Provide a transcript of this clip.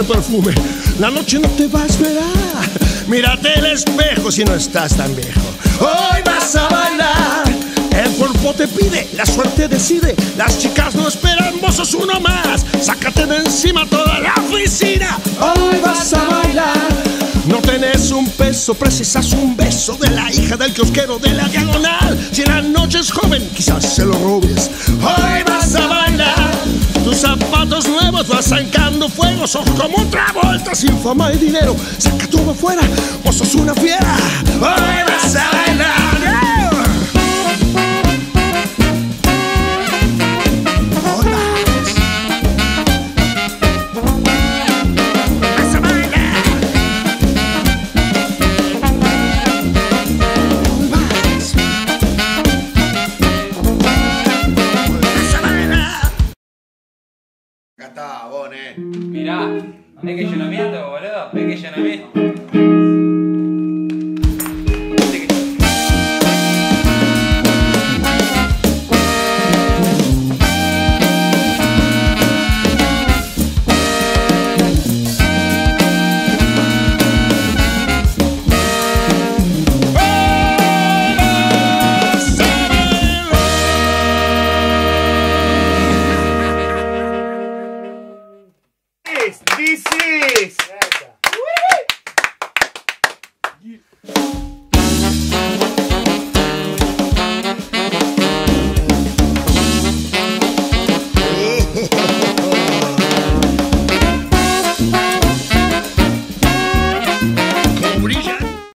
ese perfume. La noche no te va a esperar. Mírate el espejo si no estás tan viejo. Hoy vas a bailar. El cuerpo te pide, la suerte decide. Las chicas no esperan, vos sos uno más. Sácate de encima toda la oficina. Hoy vas a bailar. No tenés un peso, precisas un beso de la hija del kiosquero de la diagonal. Si en la noche es joven, quizás se lo robes. Hoy vas a bailar. Tus zapatos nuevos vas sacando fuego. Sos como un Travolta sin fama y dinero. Saca todo afuera, vos sos una fiera. Hoy vas a bailar. Mirá, pequeño nombramiento, boludo, pequeño nombramiento.